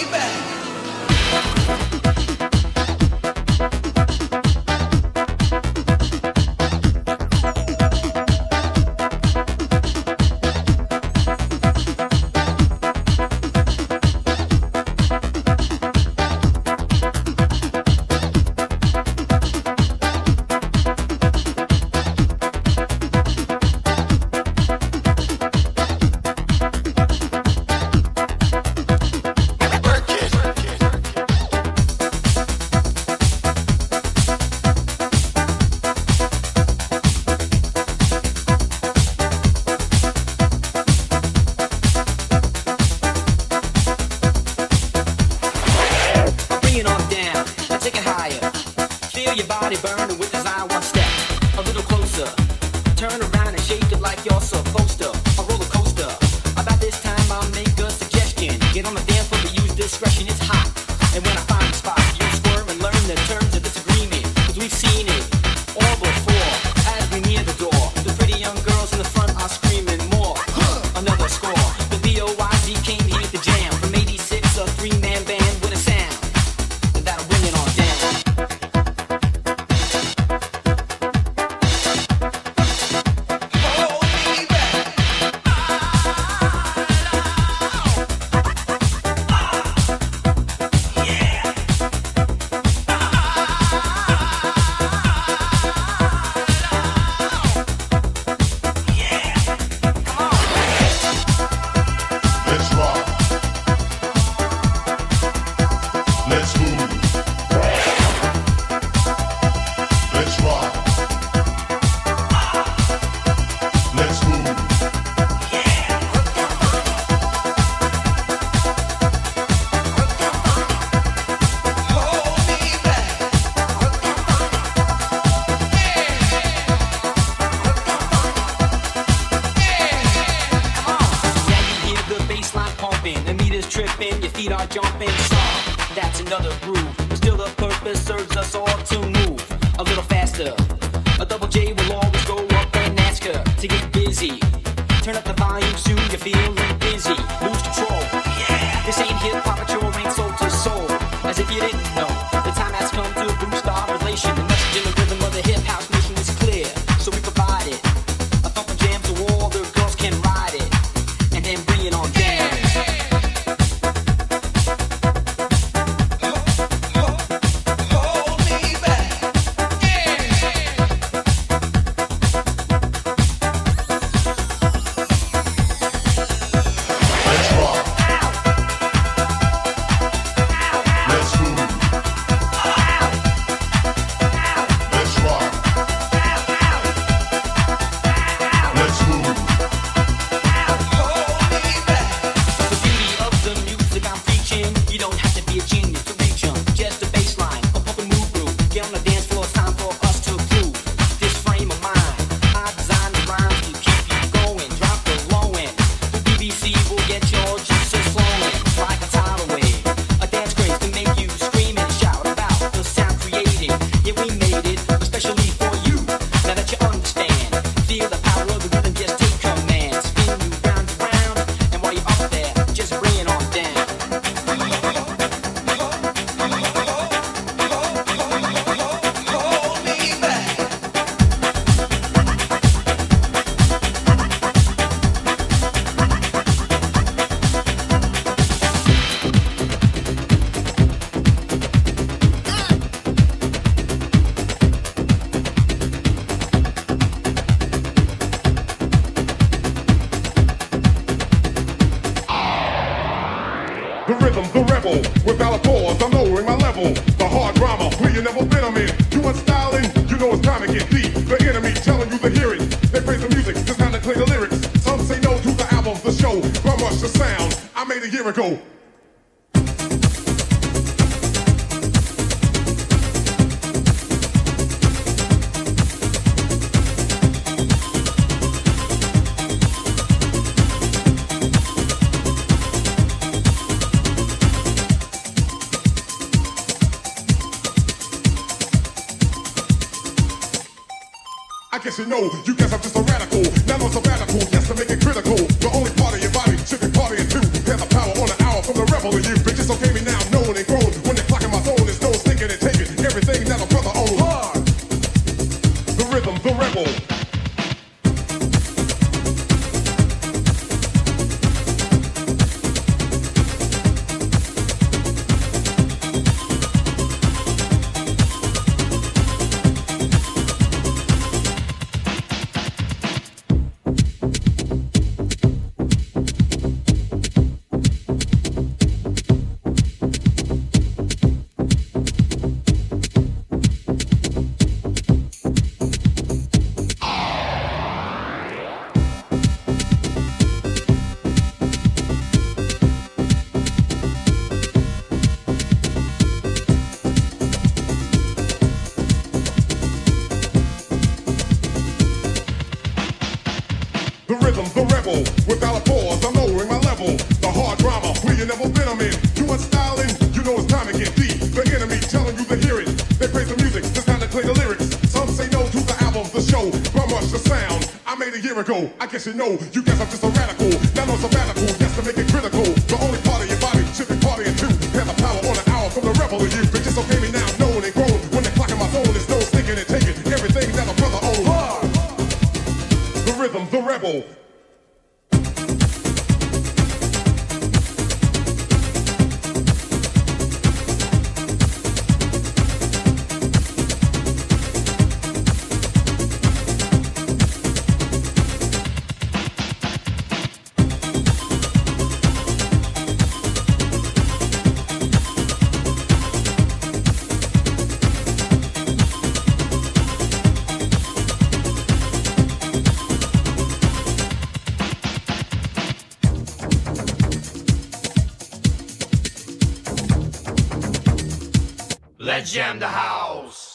It's okay. level. With valid pause, I'm lowering my level. The hard drama, where you never been, I'm in. You want styling, you know it's time to get deep. The enemy telling you to hear it. They play the music, it's time to play the lyrics. Some say no to the album, the show. But much the sound I made a year ago. I guess you know, you guess I'm just a radical. Now no sabbatical, that's to make it critical. The only part of your body should be part of you. Have the power on the hour from the rebel of you. They just okay me now, known and grown. When the clock in my phone is no sticking and taking. Everything that a brother owns. The rhythm, the rebel. Let's jam the house.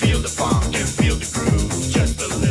Feel the funk and feel the groove, just believe.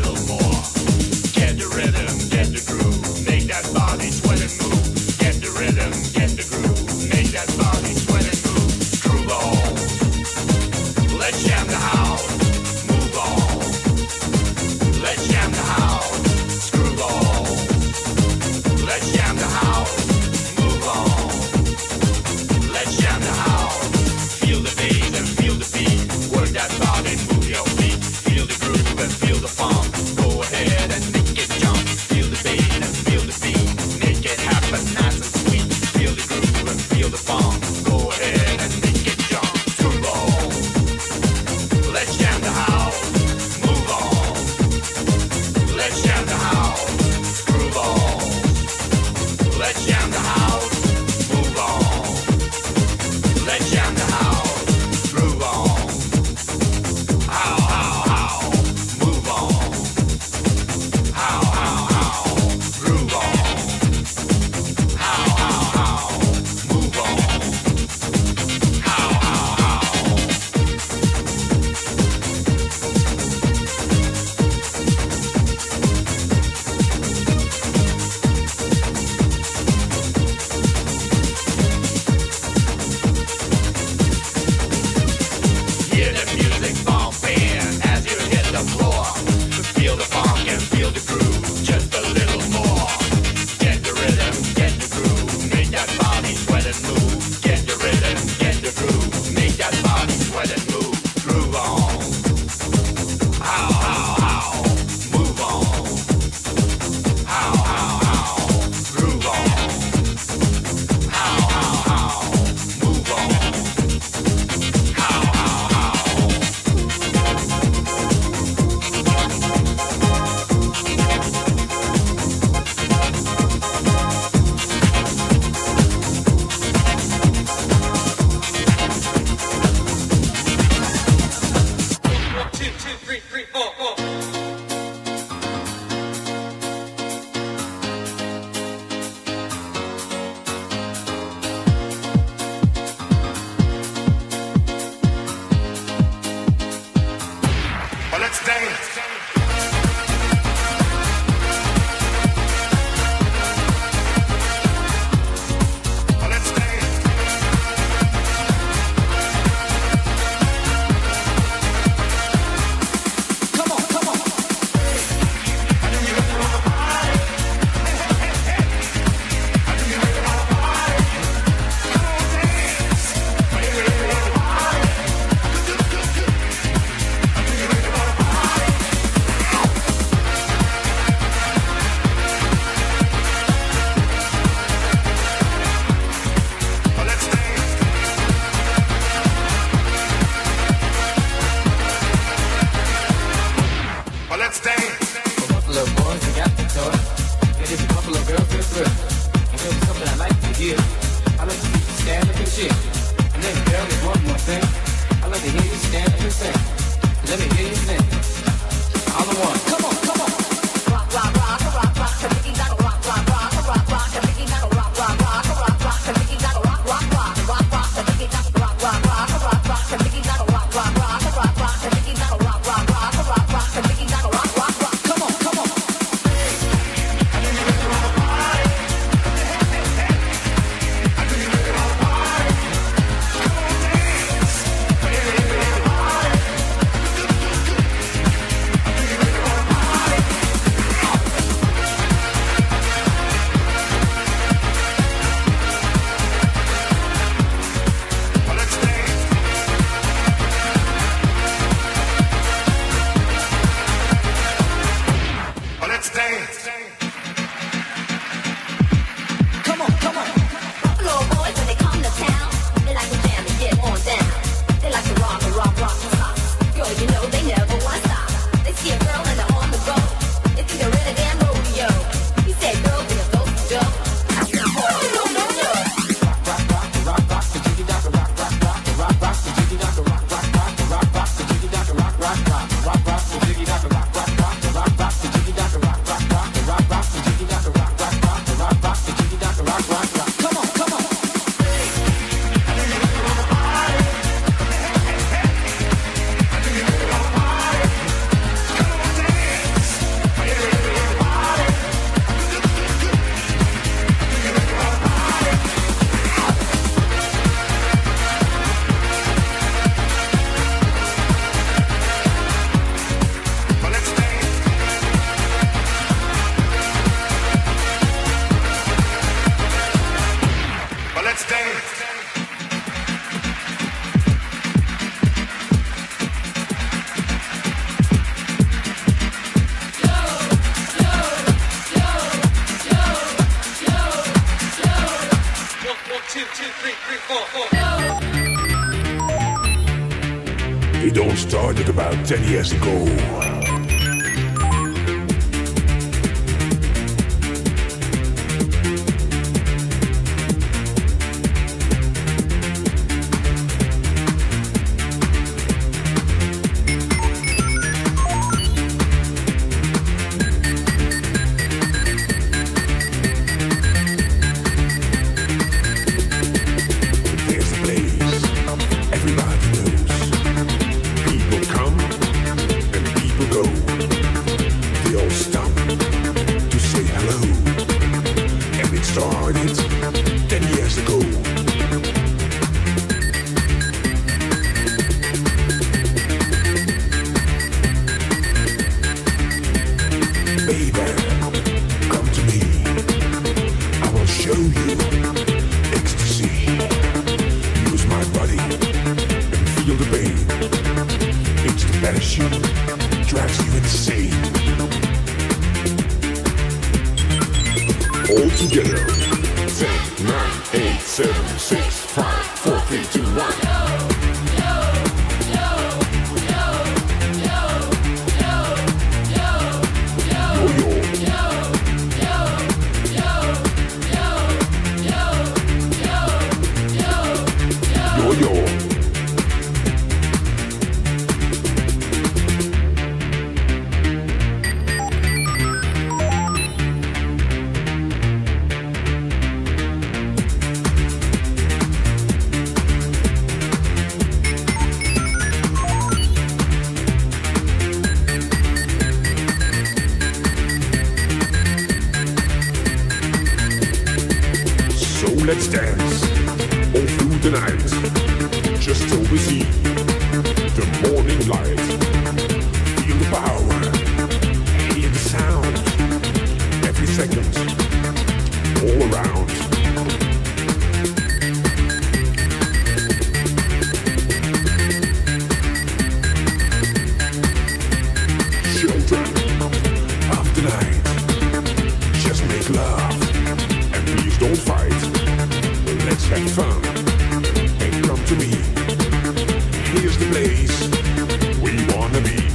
It all started about 10 years ago. Let's dance all through the night, just till we see the morning light. Feel the power, hear the sound, every second, all around. Children of the night, just make love and please don't fight. Let's have fun and come to me. Here's the place we wanna be.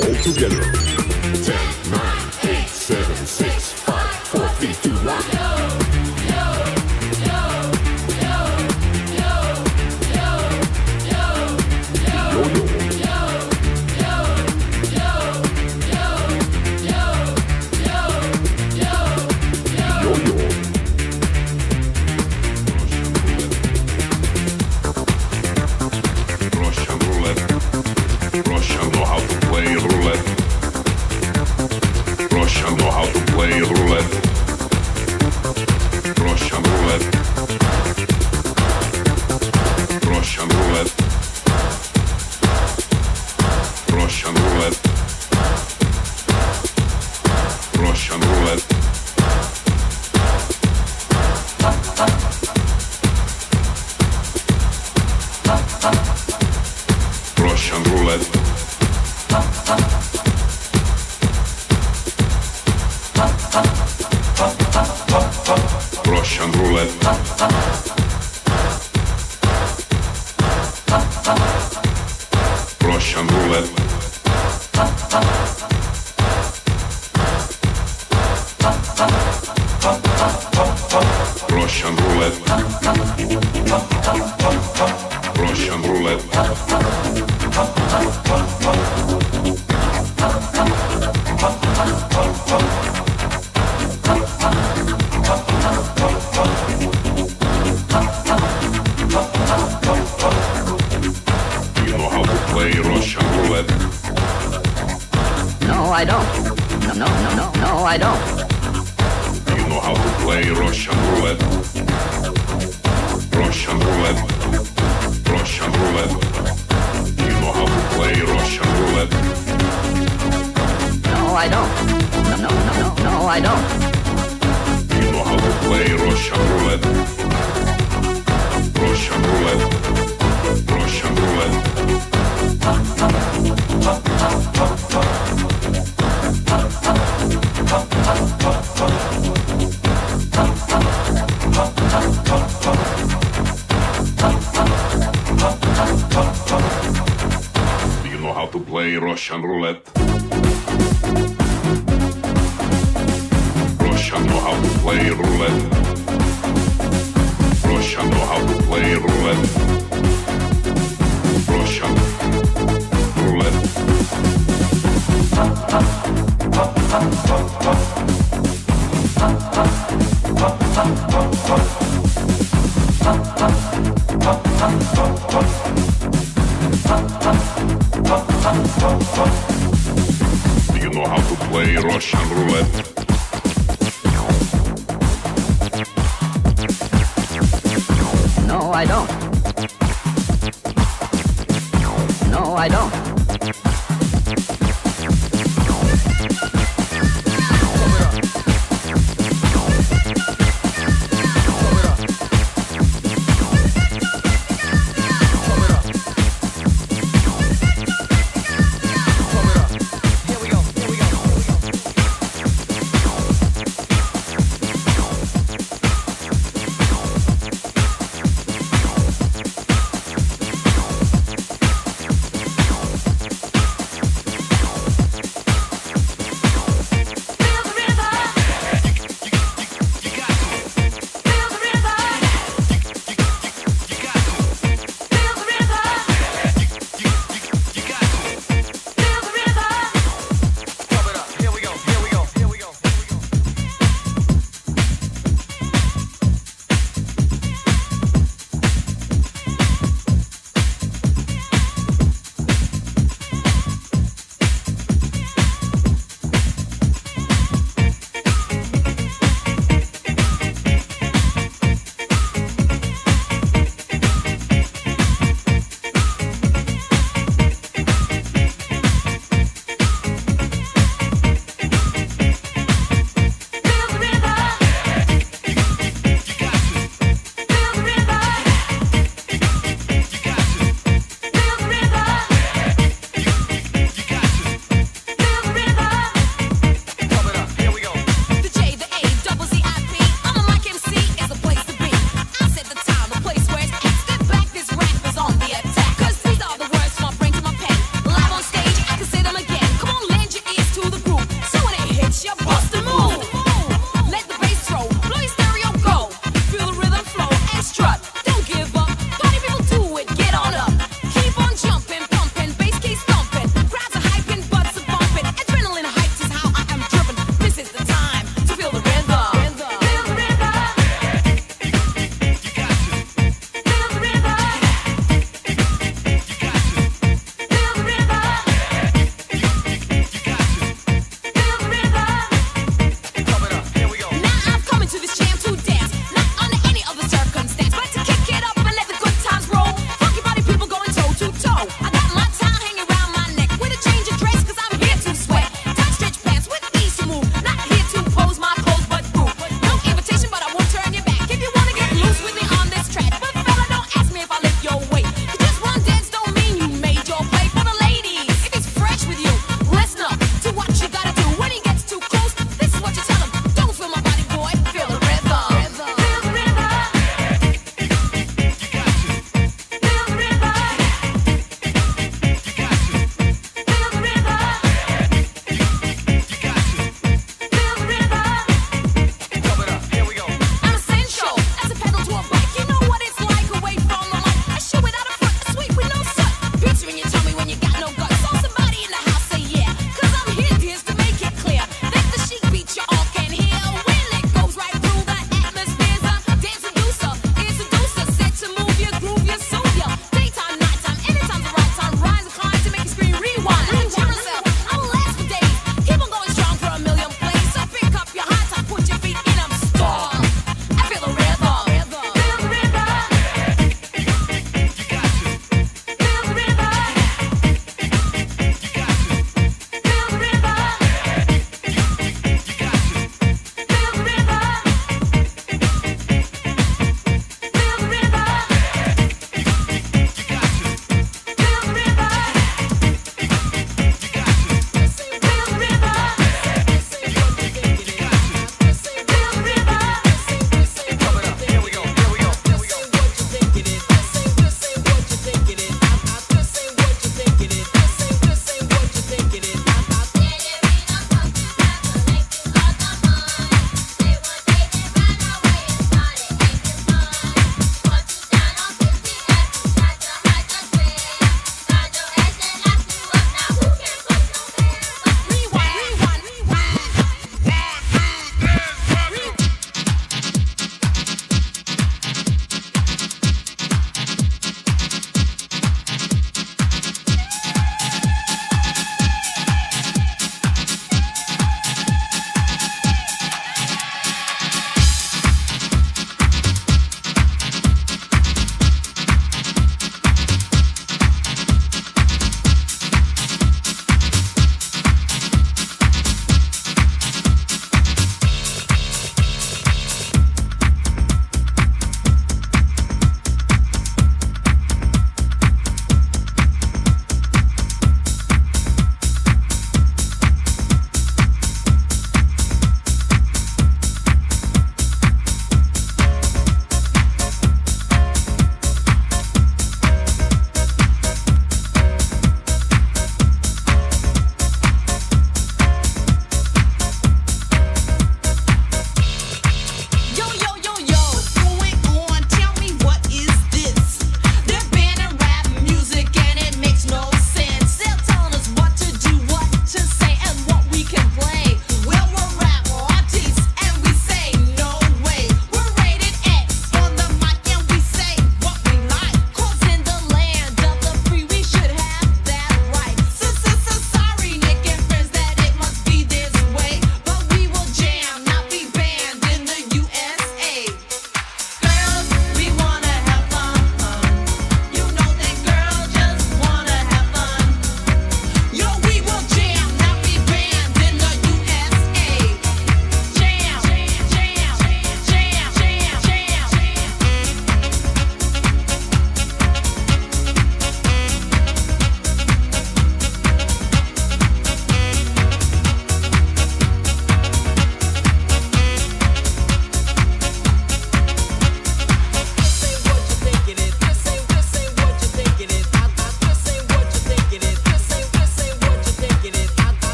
All together. 10, 9, 8, 7, 6, 5, 4, 3, 2, 1. play Russian roulette. Russian know how to play roulette. Russian know how to play roulette. Russian roulette. Do you know how to play Russian roulette? No, I don't. No, I don't.